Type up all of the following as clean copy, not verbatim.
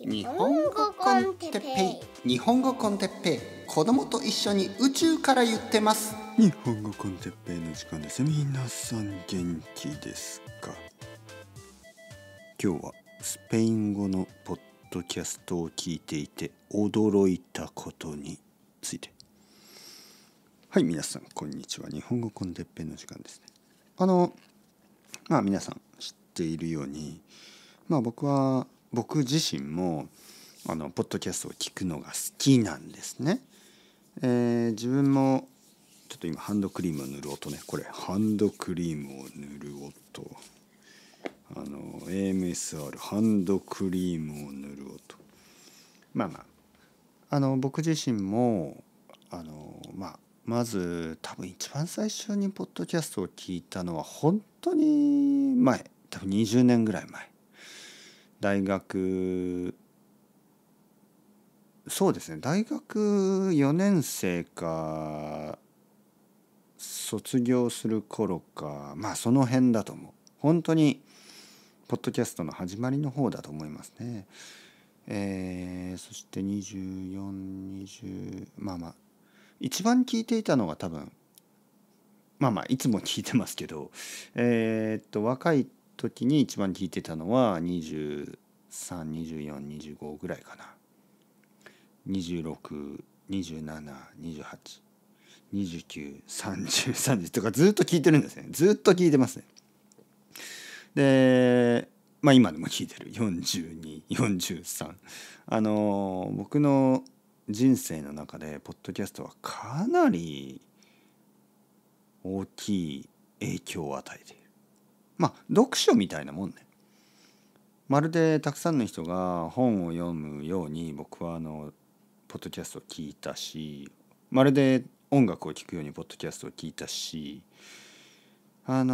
日本語コンテッペイ、日本語コンテッペイ、子供と一緒に宇宙から言ってます。日本語コンテッペイの時間です。皆さん元気ですか？今日はスペイン語のポッドキャストを聞いていて驚いたことについて。はい、皆さんこんにちは。日本語コンテッペイの時間ですね。皆さん知っているように、僕自身もポッドキャストを聞くのが好きなんですね。自分もちょっと今ハンドクリームを塗る音ね。これハンドクリームを塗る音、AMSR ハンドクリームを塗る音。僕自身もまず多分一番最初にポッドキャストを聞いたのは本当に前、多分20年ぐらい前、大学4年生か卒業する頃か、その辺だと思う。本当にポッドキャストの始まりの方だと思いますね。そして24、20、一番聞いていたのは多分いつも聞いてますけど、若い時に一番聞いてたのは23、24、25ぐらいかな。26、27、28、29、30、30とかずっと聞いてるんですね。ずっと聞いてますね。で、今でも聞いてる。42、43。僕の人生の中でポッドキャストはかなり大きい影響を与えている。読書みたいなもんね。まるでたくさんの人が本を読むように僕はポッドキャストを聞いたし、まるで音楽を聴くようにポッドキャストを聞いたし、ま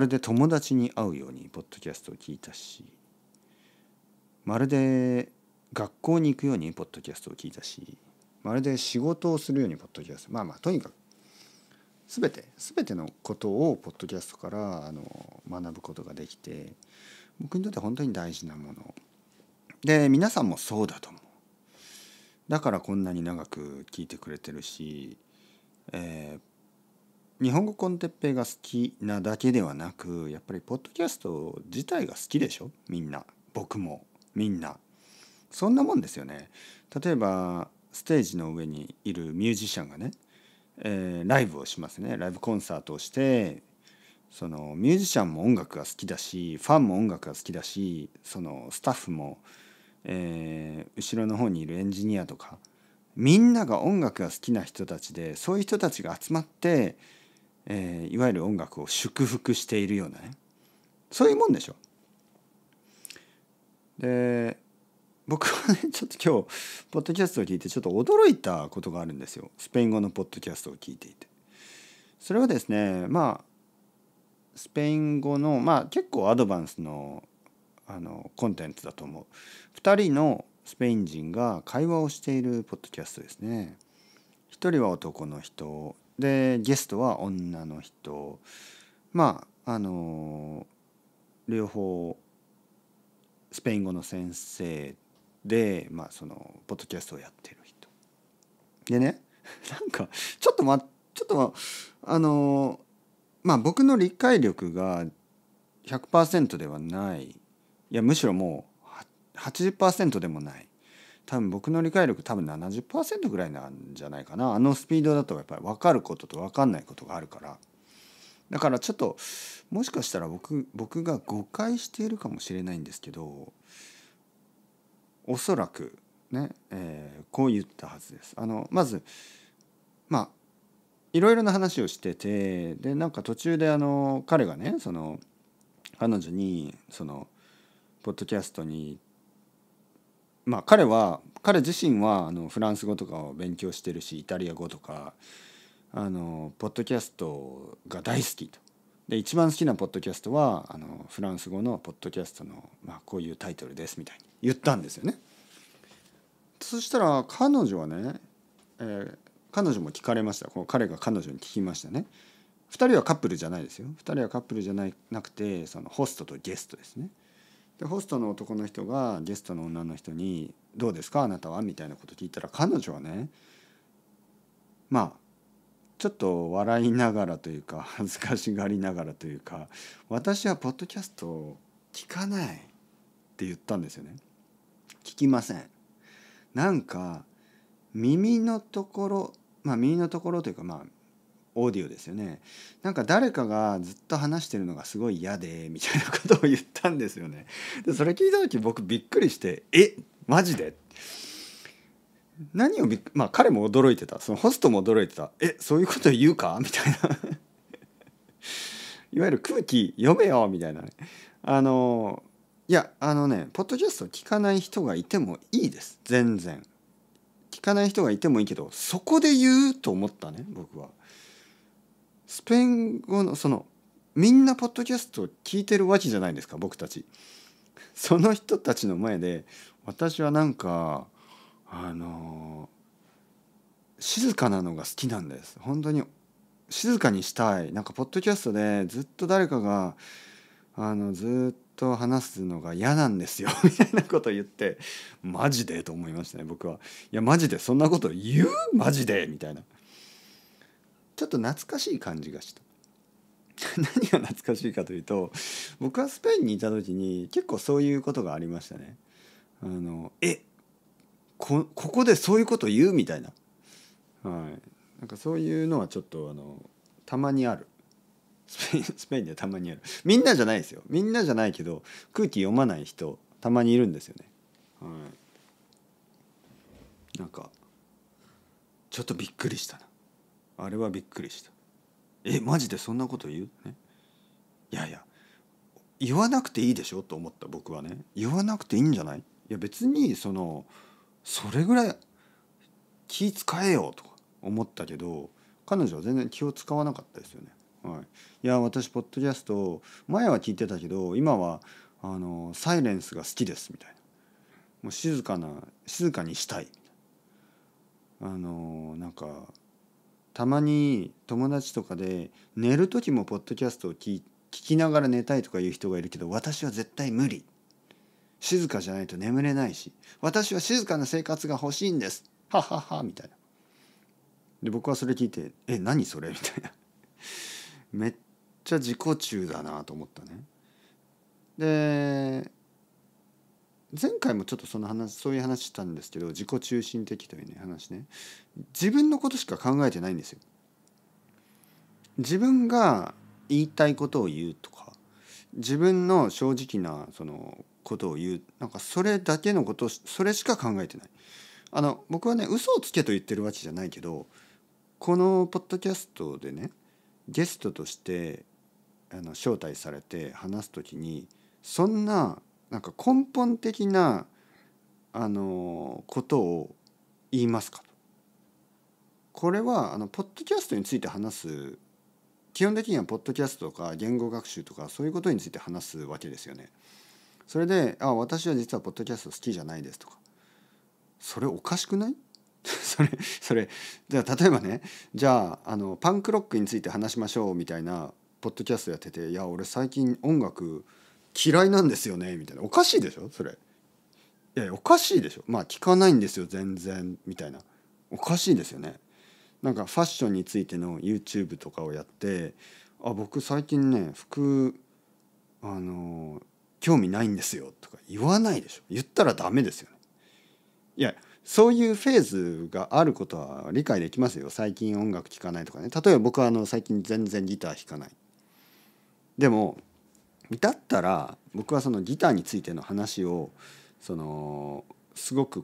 るで友達に会うようにポッドキャストを聞いたし、まるで学校に行くようにポッドキャストを聞いたし、まるで仕事をするようにポッドキャスト、とにかくすべてのことをポッドキャストから学ぶことができて、僕にとって本当に大事なもので、皆さんもそうだと思う。だからこんなに長く聞いてくれてるし、日本語コンテッペイが好きなだけではなく、やっぱりポッドキャスト自体が好きでしょ。みんな、僕もみんなそんなもんですよね。例えばステージの上にいるミュージシャンがね、ライブをしますね。ライブコンサートをして、そのミュージシャンも音楽が好きだし、ファンも音楽が好きだし、そのスタッフも、後ろの方にいるエンジニアとか、みんなが音楽が好きな人たちで、そういう人たちが集まって、いわゆる音楽を祝福しているようなね、そういうもんでしょ。で、僕はね、ちょっと今日ポッドキャストを聞いてちょっと驚いたことがあるんですよ。スペイン語のポッドキャストを聞いていて、それはですね、スペイン語の結構アドバンスのコンテンツだと思う。2人のスペイン人が会話をしているポッドキャストですね。1人は男の人で、ゲストは女の人。両方スペイン語の先生で、そのポッドキャストをやってる人でね、僕の理解力が 100% ではない、むしろもう 80% でもない、多分僕の理解力70% ぐらいなんじゃないかな。スピードだとやっぱり分かることと分かんないことがあるから。だからちょっともしかしたら僕が誤解しているかもしれないんですけど、おそらくね、こう言ったはずです。まずいろいろな話をしてて、で途中で彼がね、彼女にポッドキャストに、彼自身はフランス語とかを勉強してるし、イタリア語とか、ポッドキャストが大好きと。で、一番好きなポッドキャストはフランス語のポッドキャストの、こういうタイトルですみたいに言ったんですよね。そしたら彼女はね、彼女も聞かれました。彼が彼女に聞きましたね。2人はカップルじゃないですよ。2人はカップルじゃなくて、ホストとゲストですね。でホストの男の人がゲストの女の人に「どうですかあなたは?」みたいなこと聞いたら、彼女はね、まあちょっと笑いながらというか恥ずかしがりながらというか「私はポッドキャストを聞かない」って言ったんですよね。聞きません。なんか耳のところ、まあ耳のところというか、まあオーディオですよね。なんか誰かがずっと話してるのがすごい嫌でみたいなことを言ったんですよね。でそれ聞いた時僕びっくりして「えマジで?」何をまあ彼も驚いてた、そのホストも驚いてた。「えそういうこと言うか?」みたいないわゆる空気読めよみたいなね。いやポッドキャスト聞かない人がいてもいいです。全然聞かない人がいてもいいけど、そこで言うと思ったね僕は。スペイン語のそのみんなポッドキャストを聞いてるわけじゃないですか僕たち。その人たちの前で私はなんか静かなのが好きなんです。本当に静かにしたい。なんかポッドキャストでずっと誰かがずっと話すのが嫌なんですよみたいなこと言って、マジでと思いましたね僕は。いやマジでそんなこと言うマジでみたいな。ちょっと懐かしい感じがした何が懐かしいかというと、僕はスペインにいた時に結構そういうことがありましたね。ここでそういうこと言うみたいな、はい、なんかそういうのはちょっとたまにある。スペインでたまにある。みんなじゃないですよ。みんなじゃないけど空気読まない人たまにいるんですよね、はい、なんかちょっとびっくりしたな。あれはびっくりした。えマジでそんなこと言う、ね、いやいや言わなくていいでしょと思った僕はね。言わなくていいんじゃない？いや別にそれぐらい気使えよとか思ったけど、彼女は全然気を使わなかったですよね、はい、いや私ポッドキャスト前は聞いてたけど今はサイレンスが好きですみたいな。もう静かにしたい。なんかたまに友達とかで寝る時もポッドキャストを聞きながら寝たいとかいう人がいるけど、私は絶対無理。静かじゃないと眠れないし、私は静かな生活が欲しいんです。はははみたいな。で僕はそれ聞いて、え何それみたいな。めっちゃ自己中だなと思ったね。で前回もちょっとそういう話したんですけど、自己中心的というね話ね。自分のことしか考えてないんですよ。自分が言いたいことを言うとか、自分の正直なことを言う、なんかそれだけのこと、それしか考えてない。僕はね嘘をつけと言ってるわけじゃないけど、このポッドキャストでねゲストとして招待されて話すときに、そんななんか根本的なことを言いますかと。これはポッドキャストについて話す、基本的にはポッドキャストとか言語学習とかそういうことについて話すわけですよね。それで「あ私は実はポッドキャスト好きじゃないです」とか、それおかしくないそれじゃあ例えばね、じゃあパンクロックについて話しましょうみたいなポッドキャストやってて「いや俺最近音楽嫌いなんですよね」みたいな。おかしいでしょそれ。いやおかしいでしょ。まあ聞かないんですよ全然みたいな。おかしいですよね。なんかファッションについての YouTube とかをやって、あ僕最近ね服興味ないんですよとか言わないでしょ。言ったらダメですよね。いやそういうフェーズがあることは理解できますよ。最近音楽聴かないとかね。例えば僕は最近全然ギター弾かない。でもだったら僕はそのギターについての話をすごく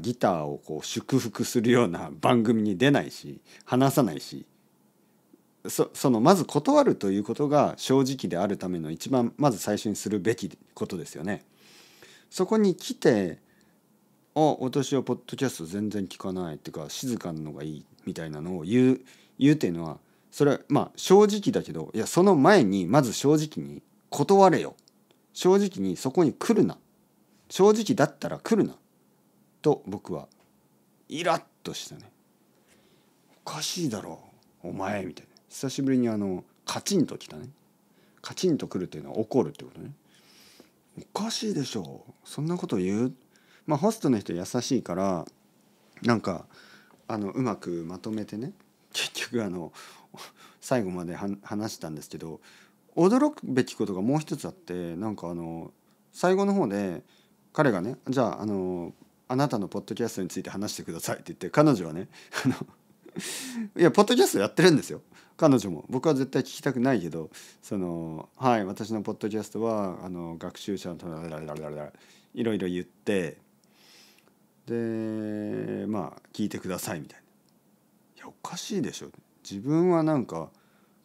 ギターを祝福するような番組に出ないし話さないし、まず断るということが正直であるための一番まず最初にするべきことですよね。そこに来て「あ私はポッドキャスト全然聞かない」っていうか「静かなのがいい」みたいなのを言うっていうのは、それはまあ正直だけど、いやその前にまず正直に断れよ、正直にそこに来るな、正直だったら来るなと僕はイラッとしたね。おかしいだろうお前みたいな。久しぶりにカチンと来たね。カチンと来るというのは怒るってことね。おかしいでしょそんなこと言う。まあホストの人優しいからなんかうまくまとめてね、結局最後まで話したんですけど、驚くべきことがもう一つあって、なんか最後の方で彼がね、じゃああなたのポッドキャストについて話してくださいって言って、彼女はねいやポッドキャストやってるんですよ彼女も。僕は絶対聞きたくないけど、はい、私のポッドキャストは学習者のいろいろ言って、でまあ聞いてくださいみたいな。いやおかしいでしょ、自分はなんか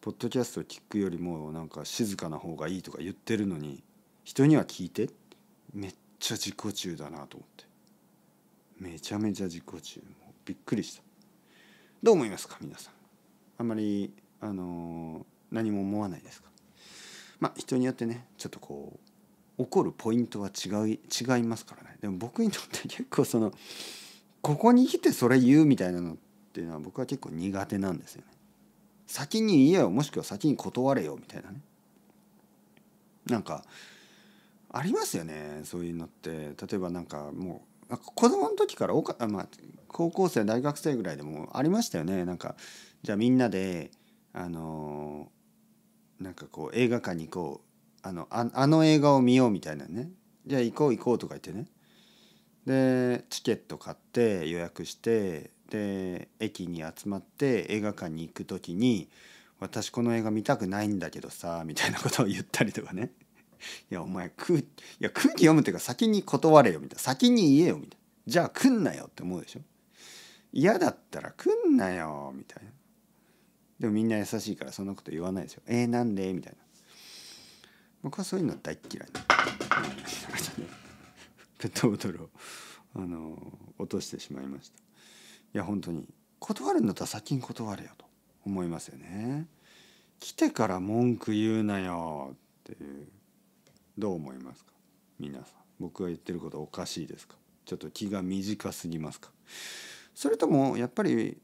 ポッドキャストを聞くよりもなんか静かな方がいいとか言ってるのに、人には聞いて、めっちゃ自己中だなと思って、めちゃめちゃ自己中、もうびっくりした。どう思いますか皆さん、あんまり何も思わないですか。まあ人によってね、ちょっとこう怒るポイントは違いますからね。でも僕にとって結構ここに来てそれ言うみたいなのっていうのは僕は結構苦手なんですよね。先に言えよ、もしくは先に断れよみたいなね、なんかありますよねそういうのって。例えばなんかもう子供の時から高校生大学生ぐらいでもありましたよね。なんかじゃあみんなでなんかこう映画館に行こう、あの映画を見ようみたいなね、じゃあ行こうとか言ってね、でチケット買って予約して、で駅に集まって映画館に行く時に「私この映画見たくないんだけどさ」みたいなことを言ったりとかね。いやお前空気読むっていうか、先に断れよみたいな、先に言えよみたいな、じゃあ来んなよって思うでしょ。嫌だったら来んなよみたいな。でもみんな優しいからそんなこと言わないですよ。なんでみたいな。僕はそういうの大っ嫌いなペットボトルを落としてしまいました。いや本当に断るんだったら先に断れよと思いますよね。来てから文句言うなよっていう。どう思いますか皆さん、僕が言ってることおかしいですか、ちょっと気が短すぎますか。それともやっぱり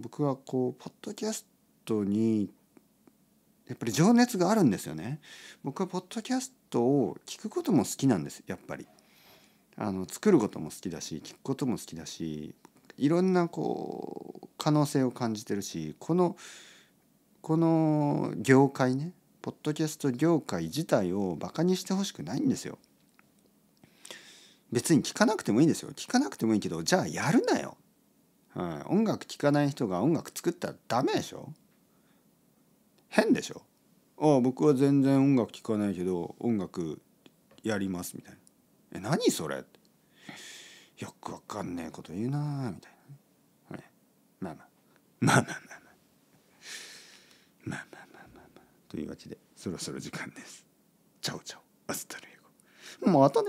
僕はこうポッドキャストにやっぱり情熱があるんですよね。僕はポッドキャストを聞くことも好きなんです。やっぱり作ることも好きだし、聞くことも好きだし、いろんなこう可能性を感じてるし、この業界ね、ポッドキャスト業界自体をバカにしてほしくないんですよ。別に聞かなくてもいいんですよ。聞かなくてもいいけど、じゃあやるなよ。はい、音楽聞かない人が音楽作ったらダメでしょ。変でしょ。僕は全然音楽聞かないけど音楽やりますみたいな。何それ。よくわかんねえこと言うなみたいな。はい、まあ。というわけでそろそろ時間です。チャオチャオ、アスタルエゴ。またね。